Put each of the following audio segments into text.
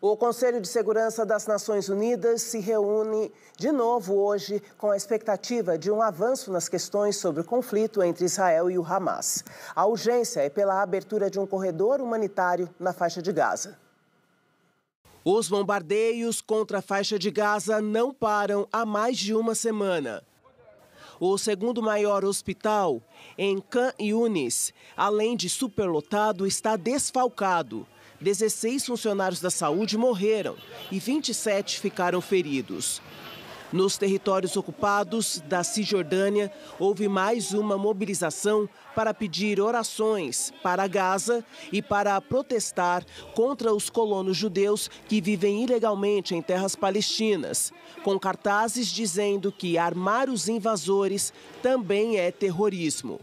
O Conselho de Segurança das Nações Unidas se reúne de novo hoje com a expectativa de um avanço nas questões sobre o conflito entre Israel e o Hamas. A urgência é pela abertura de um corredor humanitário na Faixa de Gaza. Os bombardeios contra a Faixa de Gaza não param há mais de uma semana. O segundo maior hospital, em Khan Yunis, além de superlotado, está desfalcado. 16 funcionários da saúde morreram e 27 ficaram feridos. Nos territórios ocupados da Cisjordânia, houve mais uma mobilização para pedir orações para Gaza e para protestar contra os colonos judeus que vivem ilegalmente em terras palestinas, com cartazes dizendo que armar os invasores também é terrorismo.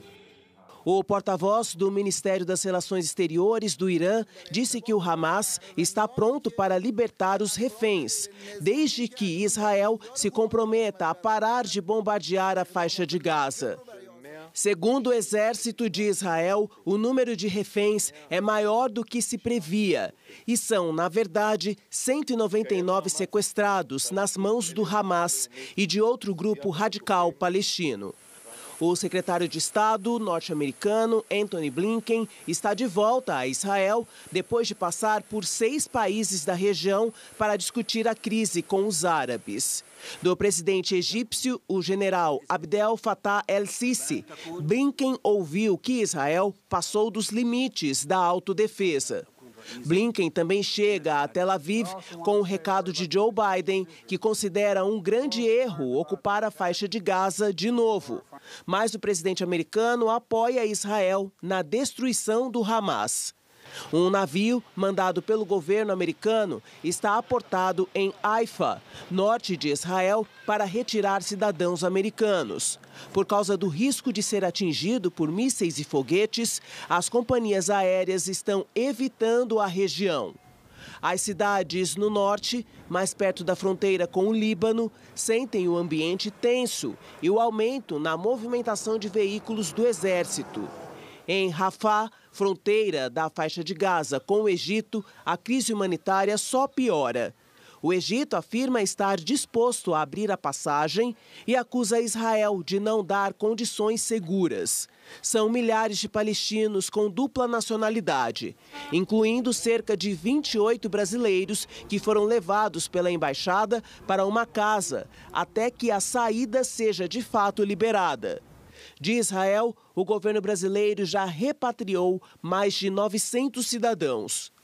O porta-voz do Ministério das Relações Exteriores do Irã disse que o Hamas está pronto para libertar os reféns, desde que Israel se comprometa a parar de bombardear a Faixa de Gaza. Segundo o Exército de Israel, o número de reféns é maior do que se previa e são, na verdade, 199 sequestrados nas mãos do Hamas e de outro grupo radical palestino. O secretário de Estado norte-americano, Anthony Blinken, está de volta a Israel depois de passar por 6 países da região para discutir a crise com os árabes. Do presidente egípcio, o general Abdel Fattah el-Sisi, Blinken ouviu que Israel passou dos limites da autodefesa. Blinken também chega a Tel Aviv com o recado de Joe Biden, que considera um grande erro ocupar a Faixa de Gaza de novo. Mas o presidente americano apoia Israel na destruição do Hamas. Um navio mandado pelo governo americano está aportado em Haifa, norte de Israel, para retirar cidadãos americanos. Por causa do risco de ser atingido por mísseis e foguetes, as companhias aéreas estão evitando a região. As cidades no norte, mais perto da fronteira com o Líbano, sentem o ambiente tenso e o aumento na movimentação de veículos do exército. Em Rafah, fronteira da Faixa de Gaza com o Egito, a crise humanitária só piora. O Egito afirma estar disposto a abrir a passagem e acusa Israel de não dar condições seguras. São milhares de palestinos com dupla nacionalidade, incluindo cerca de 28 brasileiros que foram levados pela embaixada para uma casa até que a saída seja de fato liberada. De Israel, o governo brasileiro já repatriou mais de 900 cidadãos.